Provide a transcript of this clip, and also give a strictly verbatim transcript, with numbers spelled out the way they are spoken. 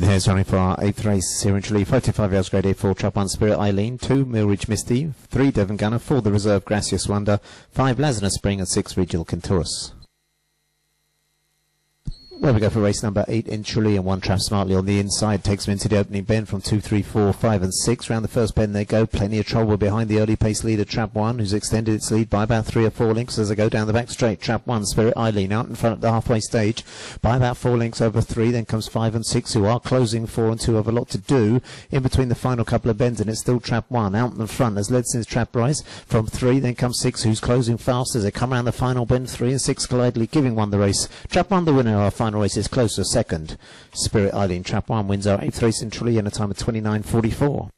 In the running for our eighth race here in Tralee, five two five yards grade A four, trap one Spirit Eileen, two MILLRIDGE Misty, three Devon Gunner, four the reserve Gracious Wonder, five Lazarus Spring and six Regional Kintouris. There we go for race number eight in Tralee, and one trap smartly on the inside takes them into the opening bend from two, three, four, five and six. Round the first bend they go, plenty of trouble behind the early pace leader trap one, who's extended its lead by about three or four lengths as they go down the back straight. Trap one Spirit Eileen out in front at the halfway stage by about four lengths over three. Then comes five and six, who are closing. Four and two have a lot to do in between the final couple of bends, and it's still trap one out in front has led since trap rise from three. Then comes six, who's closing fast as they come around the final bend. Three and six collidely giving one the race. Trap one the winner. Our final race is closer second. Spirit Eileen trap one wins our eighth race in Tralee in a time of twenty-nine forty-four.